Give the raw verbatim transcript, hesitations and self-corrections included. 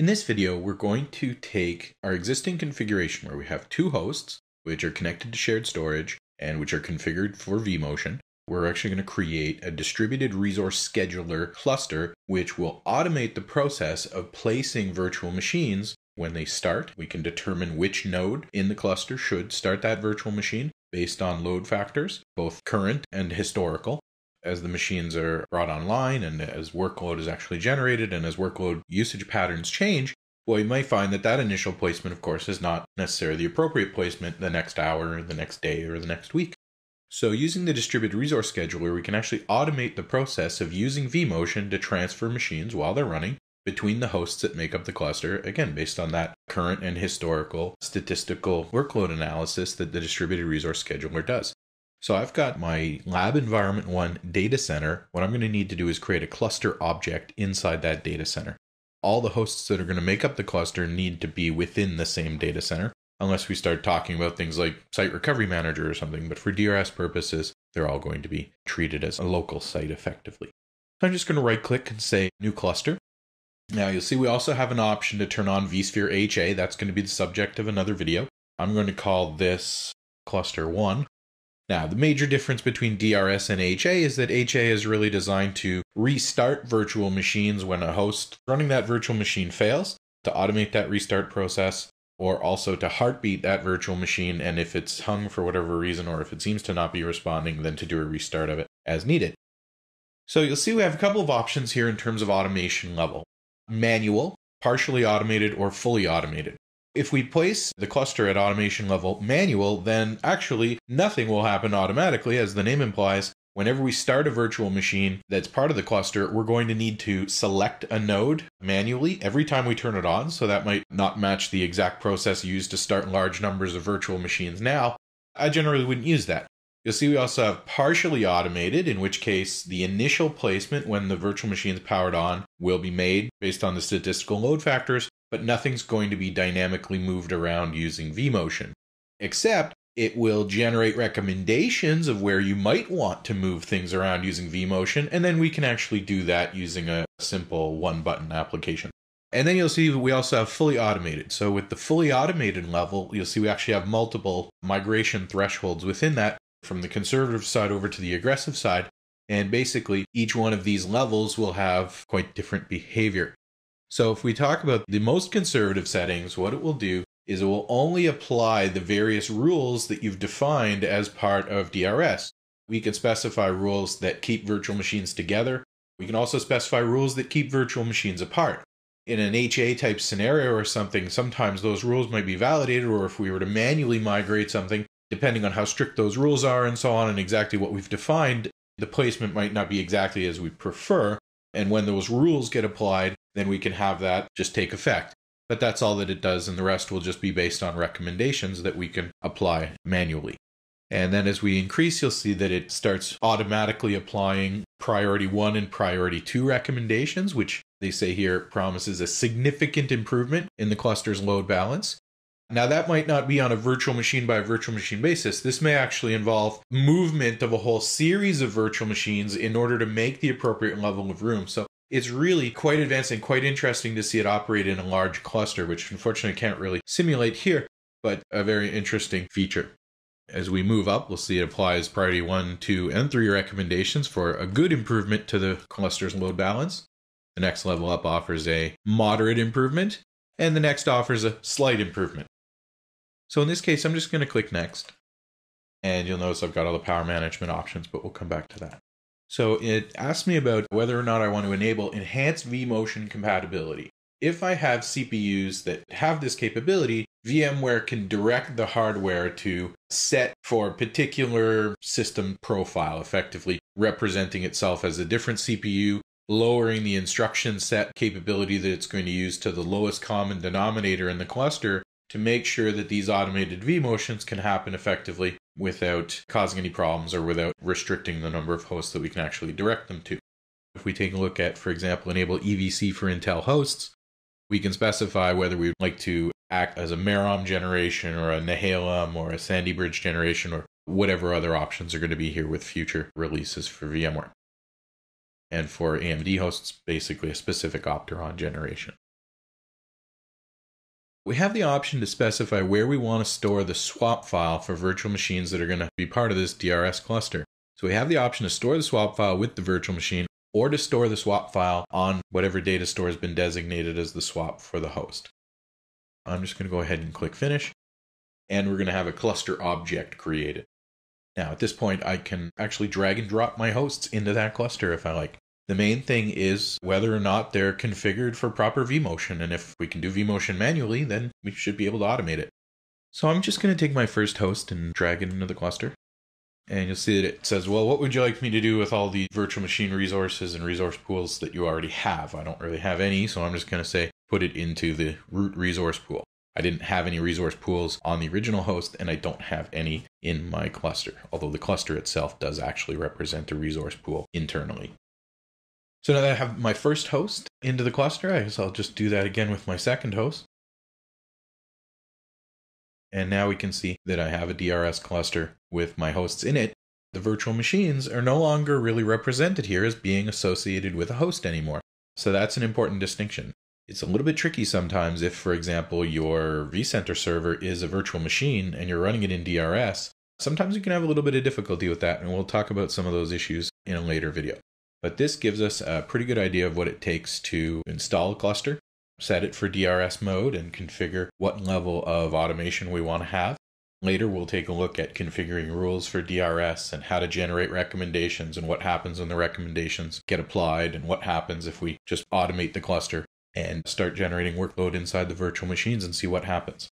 In this video, we're going to take our existing configuration where we have two hosts, which are connected to shared storage and which are configured for vMotion. We're actually going to create a distributed resource scheduler cluster, which will automate the process of placing virtual machines when they start. We can determine which node in the cluster should start that virtual machine based on load factors, both current and historical. As the machines are brought online and as workload is actually generated and as workload usage patterns change, well, you might find that that initial placement, of course, is not necessarily the appropriate placement the next hour, the next day, or the next week. So using the distributed resource scheduler, we can actually automate the process of using vMotion to transfer machines while they're running between the hosts that make up the cluster, again, based on that current and historical statistical workload analysis that the distributed resource scheduler does. So I've got my lab environment one data center. What I'm going to need to do is create a cluster object inside that data center. All the hosts that are going to make up the cluster need to be within the same data center, unless we start talking about things like Site Recovery Manager or something. But for D R S purposes, they're all going to be treated as a local site effectively. So I'm just going to right click and say new cluster. Now you'll see we also have an option to turn on vSphere H A. That's going to be the subject of another video. I'm going to call this cluster one. Now, the major difference between D R S and H A is that H A is really designed to restart virtual machines when a host running that virtual machine fails, to automate that restart process, or also to heartbeat that virtual machine, and if it's hung for whatever reason, or if it seems to not be responding, then to do a restart of it as needed. So you'll see we have a couple of options here in terms of automation level. Manual, partially automated, or fully automated. If we place the cluster at automation level manual, then actually nothing will happen automatically, as the name implies. Whenever we start a virtual machine that's part of the cluster, we're going to need to select a node manually every time we turn it on. So that might not match the exact process used to start large numbers of virtual machines now. I generally wouldn't use that. You'll see we also have partially automated, in which case the initial placement when the virtual machine is powered on will be made based on the statistical load factors, but nothing's going to be dynamically moved around using vMotion, except it will generate recommendations of where you might want to move things around using vMotion, and then we can actually do that using a simple one-button application. And then you'll see we also have fully automated. So with the fully automated level, you'll see we actually have multiple migration thresholds within that, from the conservative side over to the aggressive side, and basically each one of these levels will have quite different behavior. So if we talk about the most conservative settings, what it will do is it will only apply the various rules that you've defined as part of D R S. We can specify rules that keep virtual machines together. We can also specify rules that keep virtual machines apart. In an H A type scenario or something, sometimes those rules might be validated, or if we were to manually migrate something, depending on how strict those rules are and so on and exactly what we've defined, the placement might not be exactly as we prefer. And when those rules get applied, then we can have that just take effect. But that's all that it does, and the rest will just be based on recommendations that we can apply manually. And then as we increase, you'll see that it starts automatically applying priority one and priority two recommendations, which they say here promises a significant improvement in the cluster's load balance. Now that might not be on a virtual machine by virtual machine basis. This may actually involve movement of a whole series of virtual machines in order to make the appropriate level of room. So it's really quite advanced and quite interesting to see it operate in a large cluster, which unfortunately can't really simulate here, but a very interesting feature. As we move up, we'll see it applies priority one, two, and three recommendations for a good improvement to the cluster's load balance. The next level up offers a moderate improvement, and the next offers a slight improvement. So in this case, I'm just going to click next, and you'll notice I've got all the power management options, but we'll come back to that. So it asks me about whether or not I want to enable enhanced vMotion compatibility. If I have C P Us that have this capability, VMware can direct the hardware to set for a particular system profile, effectively representing itself as a different C P U, lowering the instruction set capability that it's going to use to the lowest common denominator in the cluster to make sure that these automated vMotions can happen effectively without causing any problems or without restricting the number of hosts that we can actually direct them to. If we take a look at, for example, enable E V C for Intel hosts, we can specify whether we would like to act as a Merom generation or a Nehalem or a Sandy Bridge generation or whatever other options are going to be here with future releases for VMware. And for A M D hosts, basically a specific Opteron generation. We have the option to specify where we want to store the swap file for virtual machines that are going to be part of this D R S cluster. So we have the option to store the swap file with the virtual machine or to store the swap file on whatever data store has been designated as the swap for the host. I'm just going to go ahead and click Finish, and we're going to have a cluster object created. Now, at this point, I can actually drag and drop my hosts into that cluster if I like. The main thing is whether or not they're configured for proper vMotion, and if we can do vMotion manually, then we should be able to automate it. So I'm just going to take my first host and drag it into the cluster, and you'll see that it says, well, what would you like me to do with all the virtual machine resources and resource pools that you already have? I don't really have any, so I'm just going to say put it into the root resource pool. I didn't have any resource pools on the original host, and I don't have any in my cluster, although the cluster itself does actually represent a resource pool internally. So now that I have my first host into the cluster, I guess I'll just do that again with my second host. And now we can see that I have a D R S cluster with my hosts in it. The virtual machines are no longer really represented here as being associated with a host anymore. So that's an important distinction. It's a little bit tricky sometimes if, for example, your vCenter server is a virtual machine and you're running it in D R S. Sometimes you can have a little bit of difficulty with that, and we'll talk about some of those issues in a later video. But this gives us a pretty good idea of what it takes to install a cluster, set it for D R S mode, and configure what level of automation we want to have. Later, we'll take a look at configuring rules for D R S and how to generate recommendations and what happens when the recommendations get applied and what happens if we just automate the cluster and start generating workload inside the virtual machines and see what happens.